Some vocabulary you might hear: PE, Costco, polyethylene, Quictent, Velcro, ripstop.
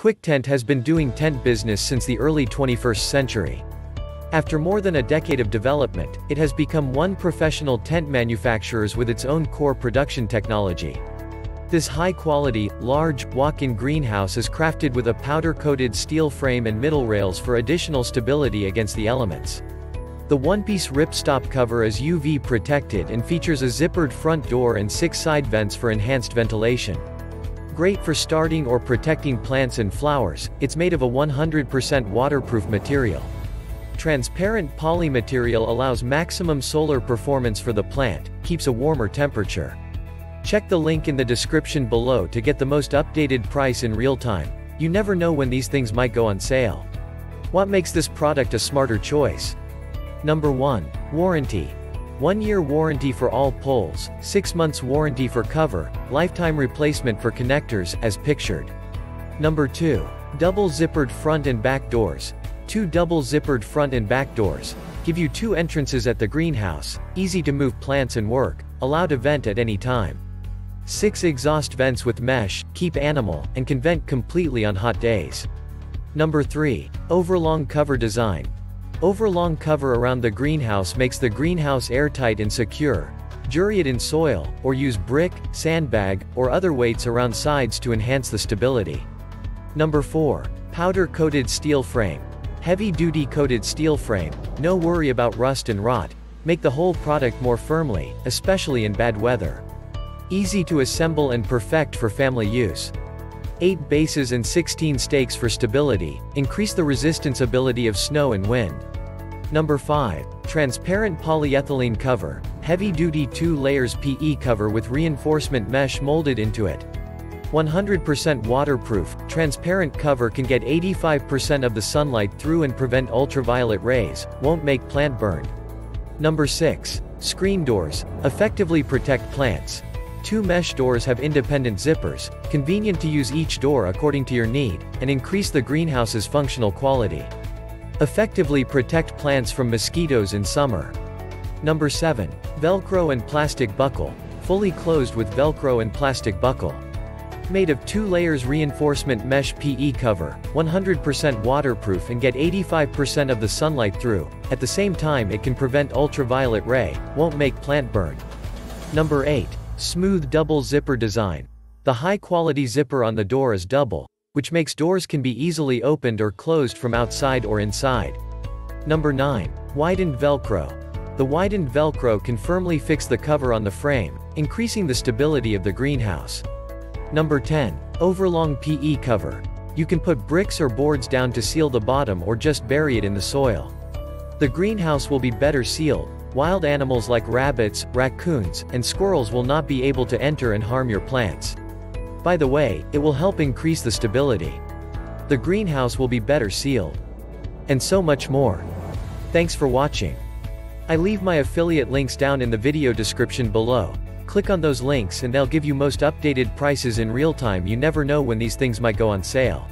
Quictent has been doing tent business since the early 21st century. After more than a decade of development, it has become one of professional tent manufacturers with its own core production technology. This high-quality, large, walk-in greenhouse is crafted with a powder-coated steel frame and middle rails for additional stability against the elements. The one-piece ripstop cover is UV protected and features a zippered front door and 6 side vents for enhanced ventilation. Great for starting or protecting plants and flowers, it's made of a 100% waterproof material. Transparent poly material allows maximum solar performance for the plant, keeps a warmer temperature. Check the link in the description below to get the most updated price in real time. You never know when these things might go on sale. What makes this product a smarter choice? Number 1. Warranty. 1-year warranty for all poles, 6 months warranty for cover, lifetime replacement for connectors, as pictured. Number 2. Double zippered front and back doors. 2 double zippered front and back doors give you 2 entrances at the greenhouse, easy to move plants and work, allow to vent at any time. 6 exhaust vents with mesh, keep animal, and can vent completely on hot days. Number 3. Overlong cover design. Overlong cover around the greenhouse makes the greenhouse airtight and secure. Bury it in soil, or use brick, sandbag, or other weights around sides to enhance the stability. Number 4. Powder-coated steel frame. Heavy-duty coated steel frame, no worry about rust and rot, make the whole product more firmly, especially in bad weather. Easy to assemble and perfect for family use. 8 bases and 16 stakes for stability, increase the resistance ability of snow and wind. Number 5. Transparent polyethylene cover, heavy-duty 2 layers PE cover with reinforcement mesh molded into it. 100% waterproof, transparent cover can get 85% of the sunlight through and prevent ultraviolet rays, won't make plant burn. Number 6. Screen doors, effectively protect plants. 2 mesh doors have independent zippers, convenient to use each door according to your need, and increase the greenhouse's functional quality. Effectively protect plants from mosquitoes in summer. Number 7. Velcro and plastic buckle, fully closed with Velcro and plastic buckle. Made of 2 layers reinforcement mesh PE cover, 100% waterproof and get 85% of the sunlight through, at the same time it can prevent ultraviolet ray, won't make plant burn. Number 8. Smooth double zipper design. The high-quality zipper on the door is double, which makes doors can be easily opened or closed from outside or inside. Number 9. Widened Velcro. The widened Velcro can firmly fix the cover on the frame, increasing the stability of the greenhouse. Number 10. Overlong PE cover. You can put bricks or boards down to seal the bottom or just bury it in the soil. The greenhouse will be better sealed. Wild animals like rabbits, raccoons, and squirrels will not be able to enter and harm your plants. By the way, it will help increase the stability. The greenhouse will be better sealed. And so much more. Thanks for watching. I leave my affiliate links down in the video description below. Click on those links and they'll give you most updated prices in real time. You never know when these things might go on sale.